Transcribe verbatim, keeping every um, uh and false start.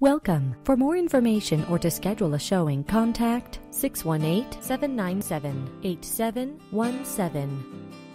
Welcome. For more information or to schedule a showing, contact six one eight, seven nine seven, eight seven one seven.